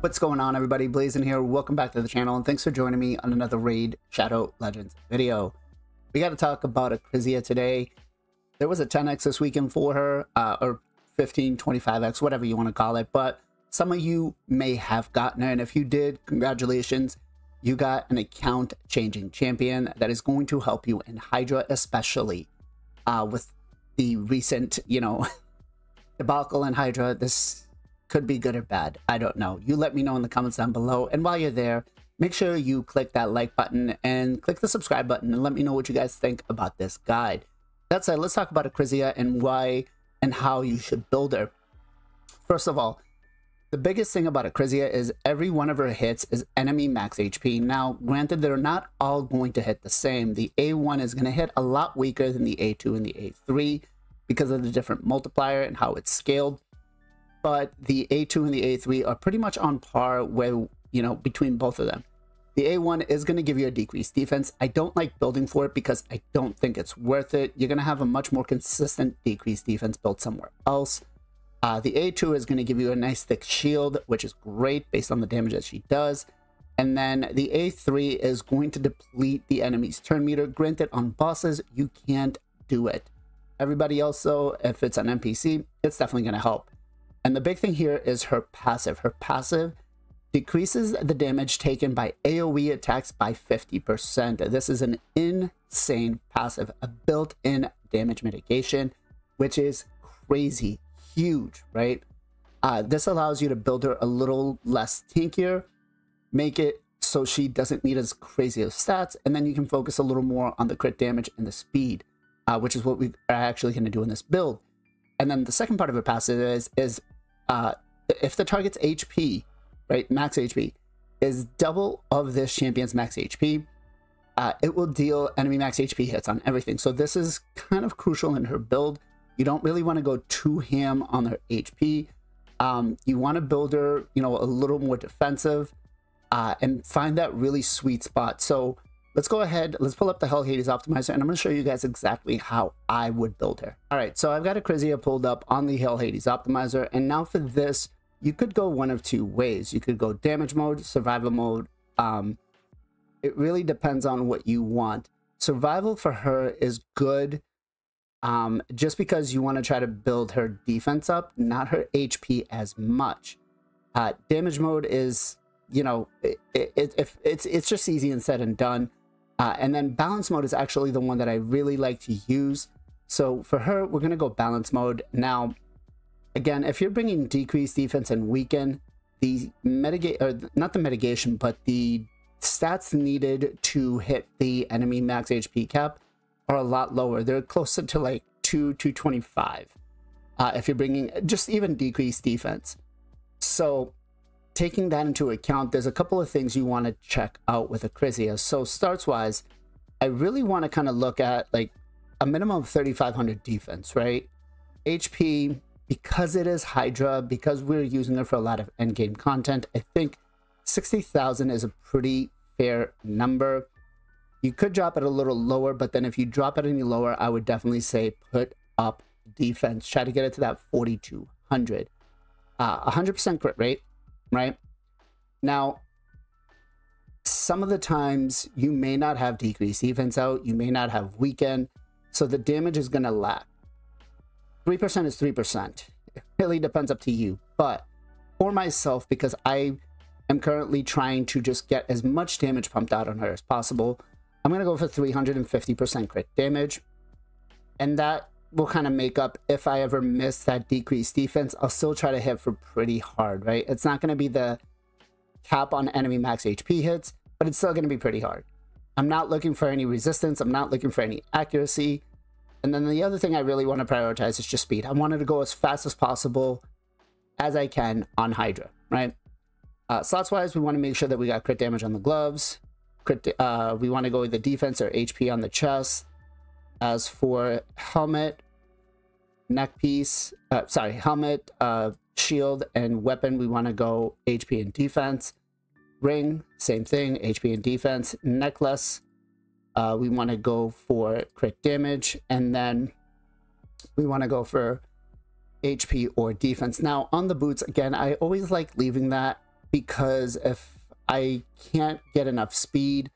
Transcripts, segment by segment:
What's going on, everybody? Blazin here. Welcome back to the channel, and thanks for joining me on another Raid Shadow Legends video. We got to talk about Acrizia today. There was a 10x this weekend for her, or 15, 25x, whatever you want to call it, but some of you may have gotten it, and if you did, congratulations. You got an account-changing champion that is going to help you in Hydra, especially with the recent, debacle in Hydra. This could be good or bad. I don't know. You let me know in the comments down below. And while you're there, make sure you click that like button and click the subscribe button and let me know what you guys think about this guide. That said, let's talk about Acrizia and why and how you should build her. First of all, the biggest thing about Acrizia is every one of her hits is enemy max HP. Now, granted, they're not all going to hit the same. The A1 is going to hit a lot weaker than the A2 and the A3 because of the different multiplier and how it's scaled. But the A2 and the A3 are pretty much on par where, between both of them. The A1 is going to give you a decreased defense. I don't like building for it because I don't think it's worth it. You're going to have a much more consistent decreased defense built somewhere else. The A2 is going to give you a nice thick shield, which is great based on the damage that she does. And then the A3 is going to deplete the enemy's turn meter. Granted, on bosses, you can't do it. Everybody else, though, if it's an NPC, it's definitely going to help. And the big thing here is her passive. Her passive decreases the damage taken by AoE attacks by 50%. This is an insane passive, a built-in damage mitigation, which is crazy. Huge, right? This allows you to build her a little less tankier, make it so she doesn't need as crazy of stats, and then you can focus a little more on the crit damage and the speed, which is what we are actually going to do in this build. And then the second part of her passive is if the target's HP, right, max HP, is double of this champion's max HP, it will deal enemy max HP hits on everything. So this is kind of crucial in her build. You don't really want to go too ham on their HP. You want to build her, a little more defensive and find that really sweet spot. So let's go ahead. Let's pull up the Hell Hades Optimizer, and I'm going to show you guys exactly how I would build her. All right, so I've got Acrizia pulled up on the Hell Hades Optimizer, and now for this, you could go one of two ways. You could go damage mode, survival mode. It really depends on what you want. Survival for her is good. Just because you want to try to build her defense up, not her HP as much. Damage mode is, it's just easy and said and done. And then balance mode is actually the one that I really like to use. So for her, we're going to go balance mode. Now, again, if you're bringing decreased defense and weaken, the mitigate, or not the mitigation, but the stats needed to hit the enemy max HP cap are a lot lower. They're closer to like 225 if you're bringing just even decreased defense. So taking that into account, there's a couple of things you want to check out with Acrizia. So starts wise, I really want to kind of look at like a minimum of 3500 defense, right? HP, because it is Hydra, because we're using her for a lot of end game content, I think 60,000 is a pretty fair number. You could drop it a little lower, but then if you drop it any lower, I would definitely say put up defense. Try to get it to that 4,200. 100% crit rate, right? Now, some of the times you may not have decreased defense out. You may not have weaken. So the damage is going to lag. 3% is 3%. It really depends up to you. But for myself, because I am currently trying to just get as much damage pumped out on her as possible, I'm going to go for 350% crit damage, and that will kind of make up if I ever miss that decreased defense. I'll still try to hit for pretty hard, right? It's not going to be the cap on enemy max HP hits, but it's still going to be pretty hard. I'm not looking for any resistance. I'm not looking for any accuracy. And then the other thing I really want to prioritize is just speed. I wanted to go as fast as possible as I can on Hydra, right? Slots wise, we want to make sure that we got crit damage on the gloves. We want to go with the defense or HP on the chest. As for helmet, neck piece, helmet, shield, and weapon, we want to go HP and defense. Ring, same thing, HP and defense. Necklace, we want to go for crit damage, and then we want to go for HP or defense. Now on the boots, again, I always like leaving that because if I can't get enough speed,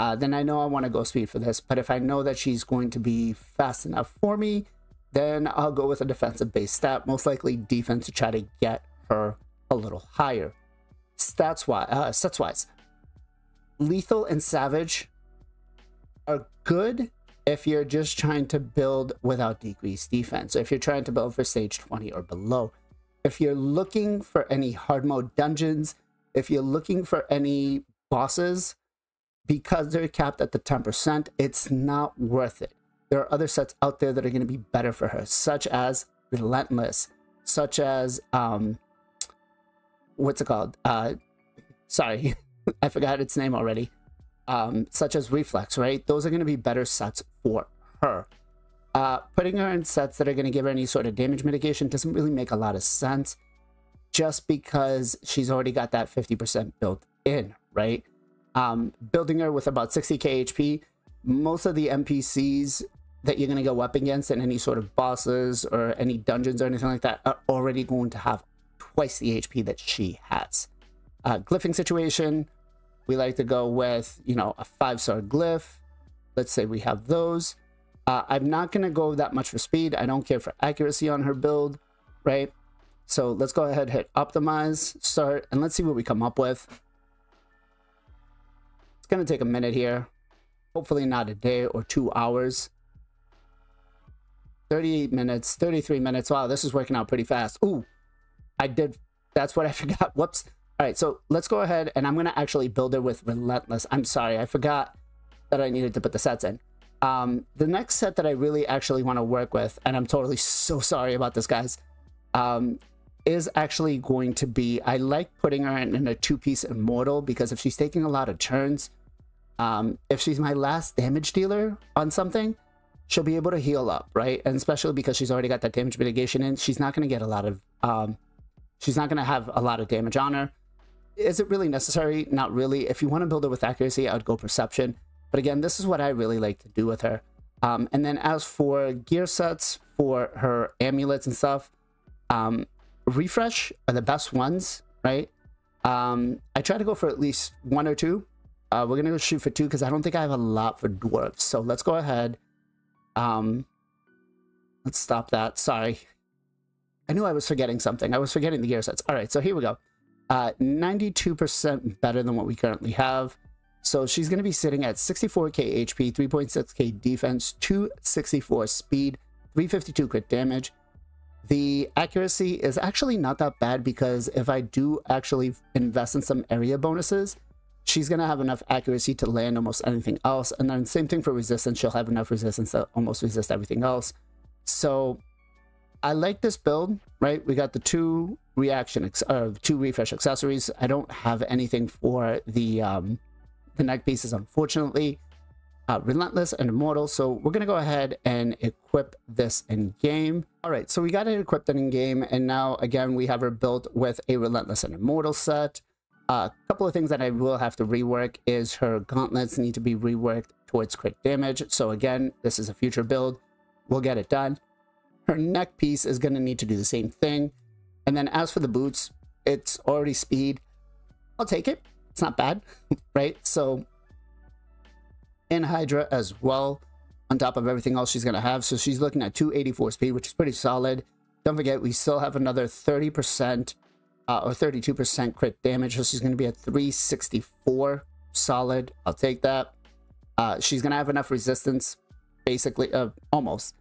then I know I want to go speed for this. But if I know that she's going to be fast enough for me, then I'll go with a defensive base stat, most likely defense, to try to get her a little higher. Stats-wise, lethal and savage are good if you're just trying to build without decreased defense. So if you're trying to build for stage 20 or below, if you're looking for any hard mode dungeons, if you're looking for any bosses, because they're capped at the 10%, it's not worth it. There are other sets out there that are going to be better for her, such as Relentless, such as I forgot its name already. Such as Reflex, right? Those are going to be better sets for her. Putting her in sets that are going to give her any sort of damage mitigation doesn't really make a lot of sense, just because she's already got that 50% built in, right? Building her with about 60k HP, most of the NPCs that you're going to go up against in any sort of bosses or any dungeons or anything like that are already going to have twice the HP that she has. Glyphing situation, we like to go with, you know, a 5-star glyph. Let's say we have those. I'm not going to go that much for speed. I don't care for accuracy on her build, right? So let's go ahead, hit optimize, start, and let's see what we come up with. It's going to take a minute here. Hopefully not a day or 2 hours. 38 minutes, 33 minutes. Wow, this is working out pretty fast. Ooh, that's what I forgot. Whoops. All right, so let's go ahead, and I'm going to actually build her with Relentless. I'm sorry, I forgot that I needed to put the sets in. The next set that I really actually want to work with, and I'm totally so sorry about this, guys, is actually going to be, I like putting her in a 2-piece Immortal, because if she's taking a lot of turns, if she's my last damage dealer on something, she'll be able to heal up, right? And especially because she's already got that damage mitigation in, she's not going to get a lot of, she's not going to have a lot of damage on her. Is it really necessary? Not really. If you want to build it with accuracy, I would go Perception. But again, this is what I really like to do with her. And then as for gear sets for her amulets and stuff, Refresh are the best ones, right? I try to go for at least 1 or 2. We're going to go shoot for 2 because I don't think I have a lot for dwarves. So let's go ahead. Let's stop that. Sorry. I knew I was forgetting something. I was forgetting the gear sets. All right, so here we go. 92% better than what we currently have. So she's going to be sitting at 64k HP, 3.6k defense, 264 speed, 352 crit damage. The accuracy is actually not that bad, because if I do actually invest in some area bonuses, she's going to have enough accuracy to land almost anything else. And then same thing for resistance. She'll have enough resistance to almost resist everything else. So I like this build, right? We got the 2 refresh accessories. I don't have anything for the neck pieces, unfortunately. Relentless and Immortal. So we're going to go ahead and equip this in game. All right, so we got it equipped in game. And now, again, we have her built with a Relentless and Immortal set. A couple of things that I will have to rework is her gauntlets need to be reworked towards crit damage. So again, this is a future build. We'll get it done. Her neck piece is going to need to do the same thing. And then as for the boots, it's already speed. I'll take it. It's not bad, right? So in Hydra as well, on top of everything else she's going to have. So she's looking at 284 speed, which is pretty solid. Don't forget, we still have another 30% or 32% crit damage. So she's going to be at 364 solid. I'll take that. She's going to have enough resistance, basically, almost.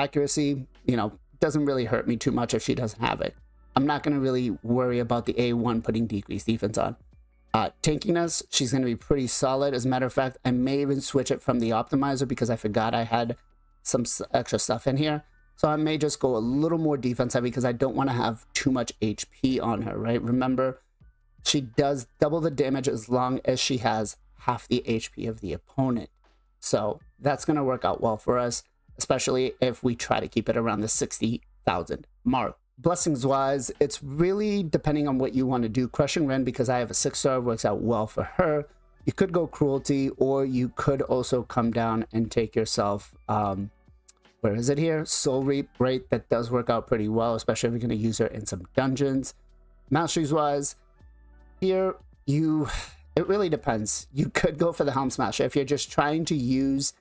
Accuracy, you know, doesn't really hurt me too much if she doesn't have it. I'm not going to really worry about the A1 putting decreased defense on. Tankiness, she's going to be pretty solid. As a matter of fact, I may even switch it from the optimizer because I forgot I had some extra stuff in here. So I may just go a little more defense heavy because I don't want to have too much HP on her, right? Remember, she does double the damage as long as she has half the HP of the opponent. So that's going to work out well for us, especially if we try to keep it around the 60,000 mark. Blessings wise, it's really depending on what you want to do. Crushing Ren, because I have a 6-star, works out well for her. You could go Cruelty, or you could also come down and take yourself, where is it here? Soul Reap, right? That does work out pretty well, especially if you're going to use her in some dungeons. Masteries-wise, here it really depends. You could go for the Helm Smasher. If you're just trying to use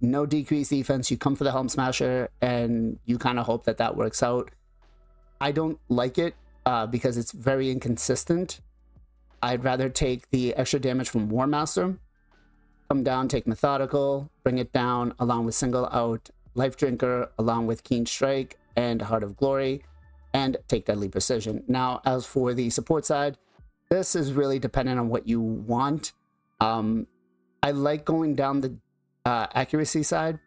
no decreased defense, you come for the Helm Smasher and you kind of hope that that works out. I don't like it because it's very inconsistent. I'd rather take the extra damage from War Master, come down, take Methodical, bring it down, along with Single Out Life Drinker, along with Keen Strike and Heart of Glory, and take Deadly Precision. Now, as for the support side, this is really dependent on what you want. I like going down the accuracy side,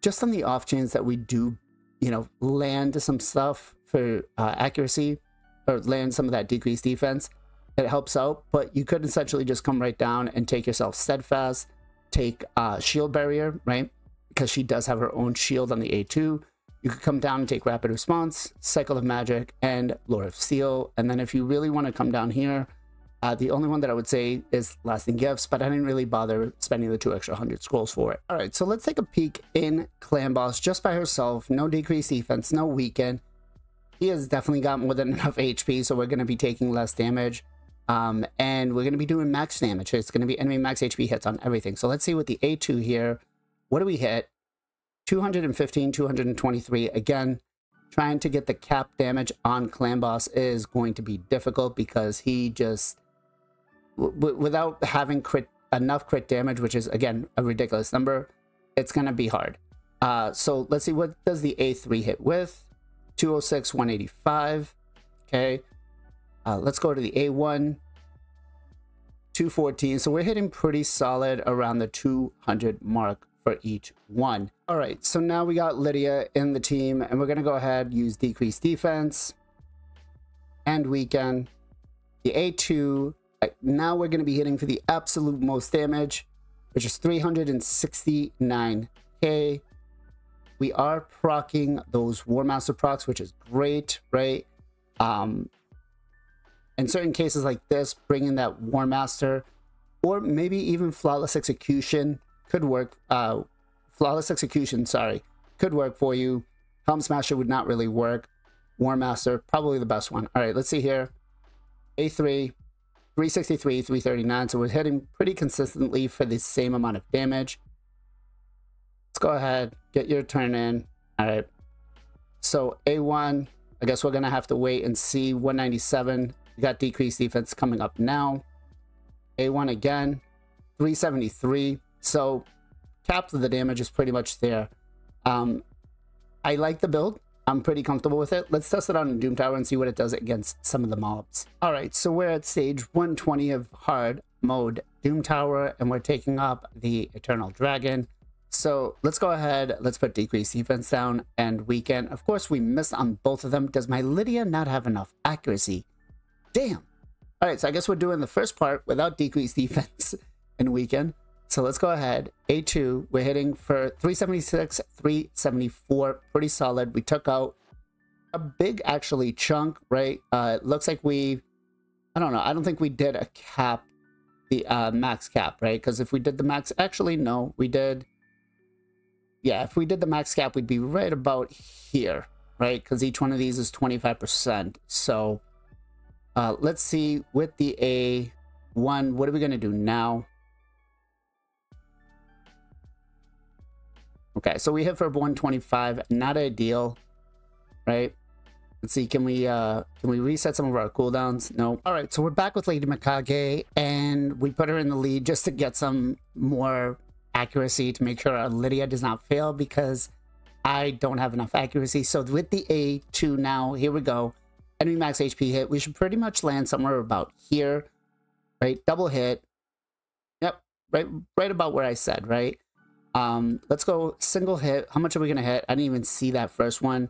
just on the off chance that we do, you know, land some stuff for accuracy or land some of that decreased defense. It helps out, but you could essentially just come right down and take yourself Steadfast, take Shield Barrier, right? Because she does have her own shield on the A2. You could come down and take Rapid Response, Cycle of Magic, and Lore of Steel. And then if you really want to come down here, the only one that I would say is Lasting Gifts, but I didn't really bother spending the 2 extra 100 scrolls for it. All right, so let's take a peek in Clan Boss just by herself. No decreased defense, no weaken. He has definitely got more than enough HP, so we're going to be taking less damage. And we're going to be doing max damage. It's going to be enemy max HP hits on everything. So let's see with the A2 here. What do we hit? 215, 223. Again, trying to get the cap damage on Clan Boss is going to be difficult because he just, without having enough crit damage, which is, again, a ridiculous number, it's going to be hard. So let's see, what does the A3 hit with? 206, 185. Okay. Let's go to the A1, 214. So we're hitting pretty solid around the 200 mark for each one. All right, so now we got Lydia in the team, and we're going to go ahead, use decreased defense and weaken. The A2, now we're going to be hitting for the absolute most damage, which is 369k. We are proccing those War Master procs, which is great, right? In certain cases like this, bringing that War Master or maybe even Flawless Execution could work. Flawless Execution, sorry, could work for you. Helm Smasher would not really work. War Master, probably the best one. All right, let's see here. A3, 363, 339. So we're hitting pretty consistently for the same amount of damage. Let's go ahead, get your turn in. All right. So A1, I guess we're going to have to wait and see. 197. We got decreased defense coming up now. A1 again, 373. So cap of the damage is pretty much there. I like the build. I'm pretty comfortable with it. Let's test it out in Doom Tower and see what it does against some of the mobs. All right, so we're at stage 120 of hard mode Doom Tower, and we're taking up the Eternal Dragon. So let's go ahead. Let's put decreased defense down and weaken. Of course, we missed on both of them. Does my Lydia not have enough accuracy? Damn. All right, so I guess we're doing the first part without decreased defense and weaken. So let's go ahead. A2, we're hitting for 376, 374. Pretty solid. We took out a big, actually, chunk, right? It looks like we, I don't know. I don't think we did a cap, the max cap, right? Because if we did the max, actually, no, we did. Yeah, if we did the max cap, we'd be right about here, right? Because each one of these is 25%. So... let's see with the A1, what are we going to do now? Okay, so we hit for 125, not ideal, right? Let's see, can we reset some of our cooldowns? No. All right, so we're back with Lady Mikage, and we put her in the lead just to get some more accuracy to make sure our Lydia does not fail because I don't have enough accuracy. So with the A2 now, here we go. Enemy max HP hit. We should pretty much land somewhere about here, right? Double hit. Yep, right about where I said, right? Let's go single hit. How much are we going to hit? I didn't even see that first one.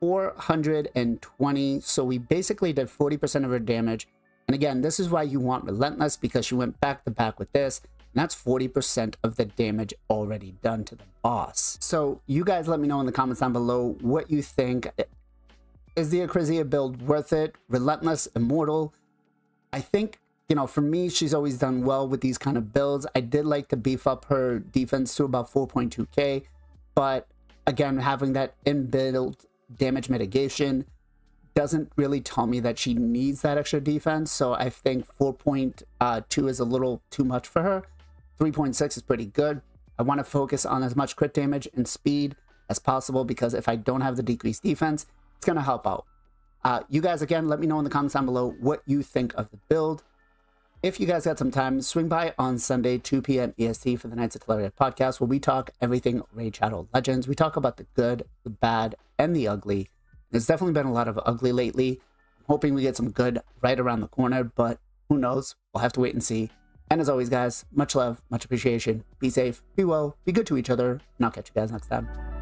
420. So we basically did 40% of her damage. And again, this is why you want Relentless, because she went back to back with this. And that's 40% of the damage already done to the boss. So you guys let me know in the comments down below what you think. Is the Acrizia build worth it? Relentless, Immortal. I think, you know, for me, she's always done well with these kind of builds. I did like to beef up her defense to about 4.2k. But again, having that in-build damage mitigation doesn't really tell me that she needs that extra defense, so I think 4.2 is a little too much for her. 3.6 is pretty good. I want to focus on as much crit damage and speed as possible, because if I don't have the decreased defense, it's going to help out. You guys, again, let me know in the comments down below what you think of the build. If you guys got some time, swing by on Sunday, 2 p.m. EST for the Knights of Teleria podcast, where we talk everything Raid Shadow Legends. We talk about the good, the bad, and the ugly. There's definitely been a lot of ugly lately. I'm hoping we get some good right around the corner, but who knows? We'll have to wait and see. And as always, guys, much love, much appreciation. Be safe, be well, be good to each other, and I'll catch you guys next time.